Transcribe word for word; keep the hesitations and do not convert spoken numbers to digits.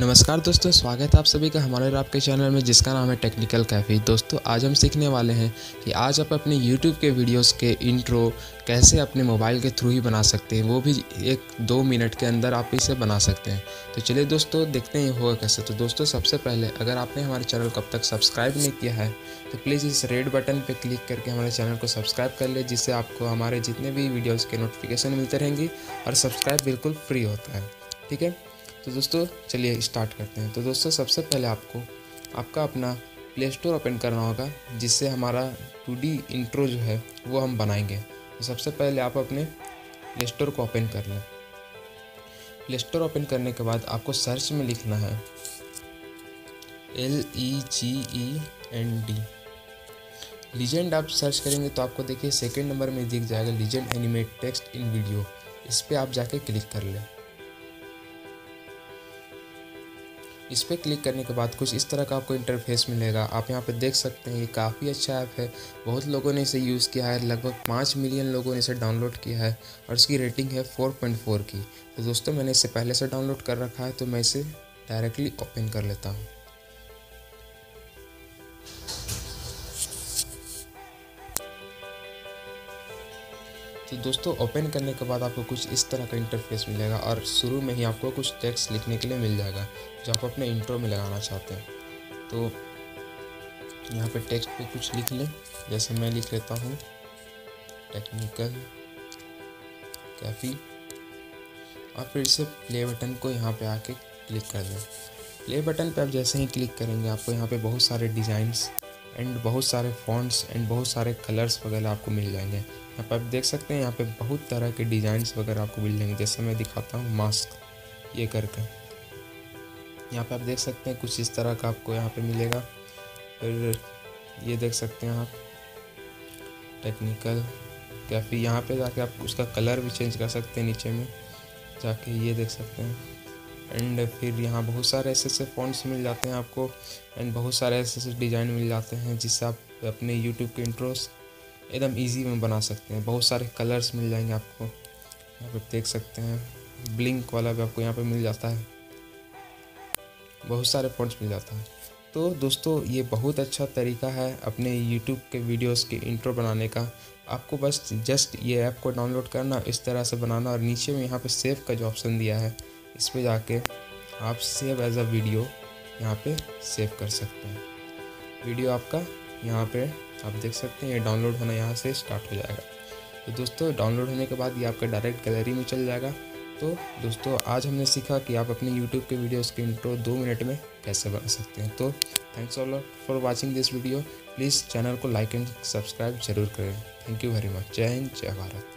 नमस्कार दोस्तों, स्वागत है आप सभी का हमारे और आपके चैनल में जिसका नाम है टेक्निकल कैफ़ी। दोस्तों आज हम सीखने वाले हैं कि आज आप अपने YouTube के वीडियोस के इंट्रो कैसे अपने मोबाइल के थ्रू ही बना सकते हैं, वो भी एक दो मिनट के अंदर आप इसे बना सकते हैं। तो चलिए दोस्तों देखते हैं होगा कैसे। तो दोस्तों सबसे पहले अगर आपने हमारे चैनल को अब तक सब्सक्राइब नहीं किया है तो प्लीज़ इस रेड बटन पर क्लिक करके हमारे चैनल को सब्सक्राइब कर ले, जिससे आपको हमारे जितने भी वीडियोज़ के नोटिफिकेशन मिलते रहेंगी और सब्सक्राइब बिल्कुल फ्री होता है, ठीक है। तो दोस्तों चलिए स्टार्ट करते हैं। तो दोस्तों सबसे पहले आपको आपका अपना प्ले स्टोर ओपन करना होगा, जिससे हमारा टू डी इंट्रो जो है वो हम बनाएंगे। तो सबसे पहले आप अपने प्ले स्टोर को ओपन कर लें। प्ले स्टोर ओपन करने के बाद आपको सर्च में लिखना है L E G E N D, legend आप सर्च करेंगे तो आपको देखिए सेकेंड नंबर में दिख जाएगा legend animate text in video. इस पर आप जाके क्लिक कर लें। इस पर क्लिक करने के बाद कुछ इस तरह का आपको इंटरफेस मिलेगा। आप यहाँ पे देख सकते हैं ये काफ़ी अच्छा ऐप है, बहुत लोगों ने इसे यूज़ किया है, लगभग पाँच मिलियन लोगों ने इसे डाउनलोड किया है और इसकी रेटिंग है फोर पॉइंट फोर की। तो दोस्तों मैंने इसे पहले से डाउनलोड कर रखा है, तो मैं इसे डायरेक्टली ओपन कर लेता हूँ। तो दोस्तों ओपन करने के बाद आपको कुछ इस तरह का इंटरफेस मिलेगा और शुरू में ही आपको कुछ टेक्स्ट लिखने के लिए मिल जाएगा जो आप अपने इंट्रो में लगाना चाहते हैं। तो यहाँ पे टेक्स्ट पे कुछ लिख लें, जैसे मैं लिख लेता हूँ टेक्निकल कैफी और फिर से प्ले बटन को यहाँ पे आके क्लिक कर दें। प्ले बटन पे आप जैसे ही क्लिक करेंगे आपको यहाँ पे बहुत सारे डिज़ाइंस एंड बहुत सारे फॉन्ट्स एंड बहुत सारे कलर्स वगैरह आपको मिल जाएंगे। यहाँ पर आप देख सकते हैं यहाँ पे बहुत तरह के डिज़ाइंस वगैरह आपको मिल जाएंगे, जैसे मैं दिखाता हूँ मास्क ये करके। यहाँ पे आप देख सकते हैं कुछ इस तरह का आपको यहाँ पे मिलेगा। फिर ये देख सकते हैं आप टेक्निकल कैफी, यहाँ पे जाके आप उसका कलर भी चेंज कर सकते हैं नीचे में जाके, ये देख सकते हैं। एंड फिर यहाँ बहुत सारे ऐसे ऐसे फॉन्ट्स मिल जाते हैं आपको एंड बहुत सारे ऐसे ऐसे डिज़ाइन मिल जाते हैं, जिससे आप अपने यूट्यूब के इंट्रोस एकदम इजी में बना सकते हैं। बहुत सारे कलर्स मिल जाएंगे आपको, यहाँ पर देख सकते हैं ब्लिंक वाला भी आपको यहाँ पे मिल जाता है, बहुत सारे फॉन्ट्स मिल जाता है। तो दोस्तों ये बहुत अच्छा तरीका है अपने यूट्यूब के वीडियोस के इंट्रो बनाने का। आपको बस जस्ट ये ऐप को डाउनलोड करना, इस तरह से बनाना और नीचे में यहाँ पर सेव का जो ऑप्शन दिया है इस पर जाके आप सेव एज अ वीडियो यहाँ पे सेव कर सकते हैं। वीडियो आपका यहाँ पे आप देख सकते हैं ये डाउनलोड होना यहाँ से स्टार्ट हो जाएगा। तो दोस्तों डाउनलोड होने के बाद ये आपका डायरेक्ट गैलरी में चल जाएगा। तो दोस्तों आज हमने सीखा कि आप अपने YouTube के वीडियोस के इंट्रो दो मिनट में कैसे बना सकते हैं। तो thanks all for watching this video. Please channel को लाइक एंड सब्सक्राइब जरूर करें। Thank you very much. जय हिंद, जय भारत।